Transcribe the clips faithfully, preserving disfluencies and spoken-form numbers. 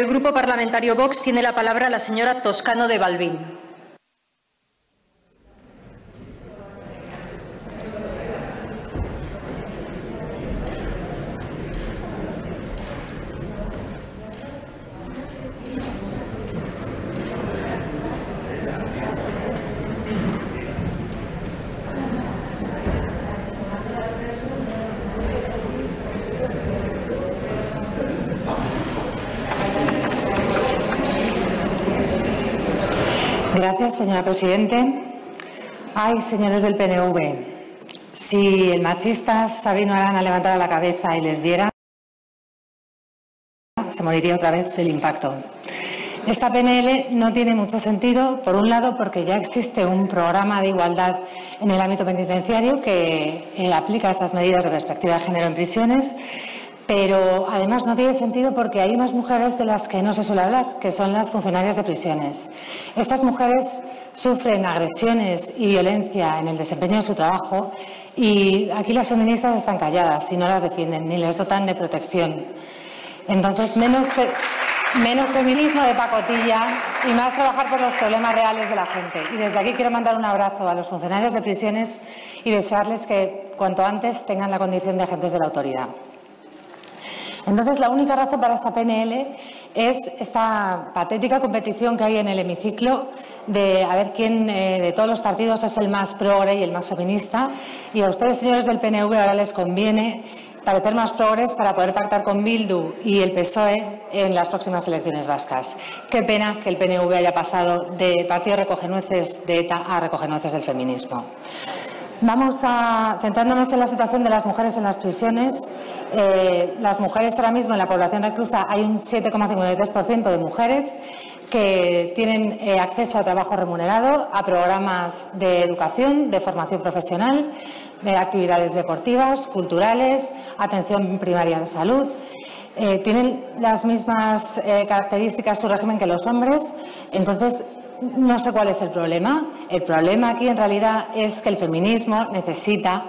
Por el Grupo Parlamentario Vox tiene la palabra la señora Toscano de Balbín. Gracias, señora Presidente. Ay, señores del P N V, si el machista Sabino Arana levantara la cabeza y les viera, se moriría otra vez del impacto. Esta P N L no tiene mucho sentido, por un lado, porque ya existe un programa de igualdad en el ámbito penitenciario que eh, aplica estas medidas de perspectiva de género en prisiones. Pero además no tiene sentido porque hay unas mujeres de las que no se suele hablar, que son las funcionarias de prisiones. Estas mujeres sufren agresiones y violencia en el desempeño de su trabajo y aquí las feministas están calladas y no las defienden ni les dotan de protección. Entonces, menos, fe menos feminismo de pacotilla y más trabajar por los problemas reales de la gente. Y desde aquí quiero mandar un abrazo a los funcionarios de prisiones y desearles que cuanto antes tengan la condición de agentes de la autoridad. Entonces, la única razón para esta P N L es esta patética competición que hay en el hemiciclo de a ver quién eh, de todos los partidos es el más progre y el más feminista. Y a ustedes, señores del P N V, ahora les conviene parecer más progres para poder pactar con Bildu y el P S O E en las próximas elecciones vascas. Qué pena que el P N V haya pasado de partido recogenueces de ETA a recogenueces del feminismo. Vamos a centrándonos en la situación de las mujeres en las prisiones. Eh, las mujeres ahora mismo en la población reclusa hay un siete coma cincuenta y tres por ciento de mujeres que tienen eh, acceso a trabajo remunerado, a programas de educación, de formación profesional, de actividades deportivas, culturales, atención primaria de salud. Eh, tienen las mismas eh, características su régimen que los hombres. Entonces, no sé cuál es el problema. El problema aquí en realidad es que el feminismo necesita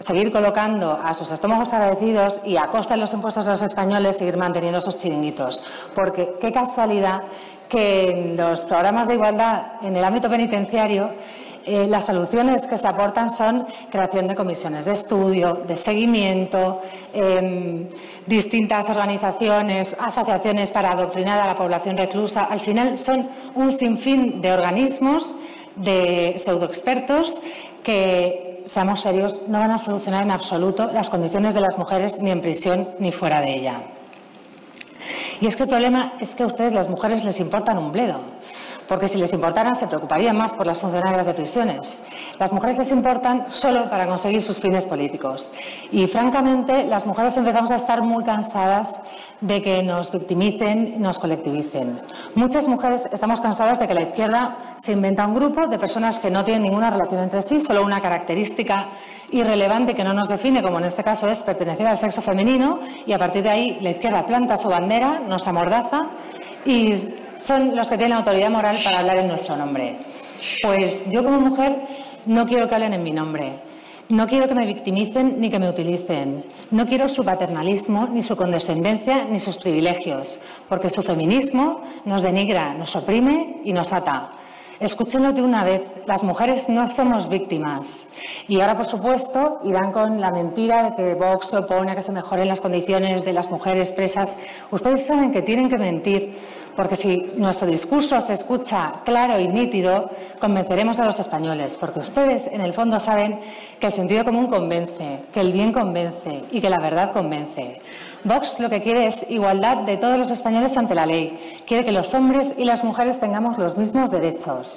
seguir colocando a sus estómagos agradecidos y a costa de los impuestos a los españoles seguir manteniendo sus chiringuitos. Porque qué casualidad que los programas de igualdad en el ámbito penitenciario eh, las soluciones que se aportan son creación de comisiones de estudio, de seguimiento, eh, distintas organizaciones, asociaciones para adoctrinar a la población reclusa. Al final son un sinfín de organismos, de pseudoexpertos que, seamos serios, no van a solucionar en absoluto las condiciones de las mujeres ni en prisión ni fuera de ella. Y es que el problema es que a ustedes, las mujeres, les importan un bledo. Porque si les importaran, se preocuparían más por las funcionarias de prisiones. Las mujeres les importan solo para conseguir sus fines políticos. Y, francamente, las mujeres empezamos a estar muy cansadas de que nos victimicen, nos colectivicen. Muchas mujeres estamos cansadas de que la izquierda se inventa un grupo de personas que no tienen ninguna relación entre sí, solo una característica irrelevante que no nos define, como en este caso es pertenecer al sexo femenino, y a partir de ahí la izquierda planta su bandera, nos amordaza y son los que tienen autoridad moral para hablar en nuestro nombre. Pues yo como mujer no quiero que hablen en mi nombre. No quiero que me victimicen ni que me utilicen. No quiero su paternalismo, ni su condescendencia, ni sus privilegios. Porque su feminismo nos denigra, nos oprime y nos ata. Escúchenlo de una vez, las mujeres no somos víctimas. Y ahora, por supuesto, irán con la mentira de que Vox opone a que se mejoren las condiciones de las mujeres presas. Ustedes saben que tienen que mentir, porque si nuestro discurso se escucha claro y nítido, convenceremos a los españoles, porque ustedes, en el fondo, saben que el sentido común convence, que el bien convence y que la verdad convence. Vox lo que quiere es igualdad de todos los españoles ante la ley. Quiere que los hombres y las mujeres tengamos los mismos derechos.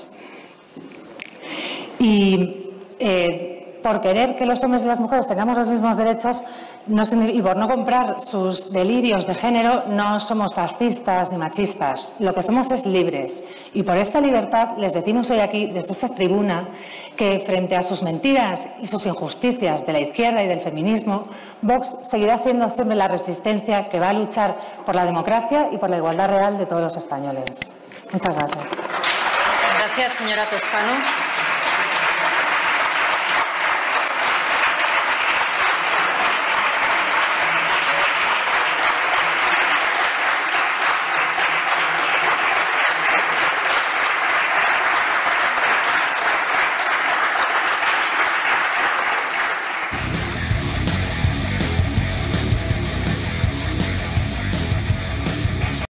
Y eh, por querer que los hombres y las mujeres tengamos los mismos derechos no, y por no comprar sus delirios de género, no somos fascistas ni machistas. Lo que somos es libres. Y por esta libertad les decimos hoy aquí, desde esta tribuna, que frente a sus mentiras y sus injusticias de la izquierda y del feminismo, Vox seguirá siendo siempre la resistencia que va a luchar por la democracia y por la igualdad real de todos los españoles. Muchas gracias. Gracias, señora Toscano.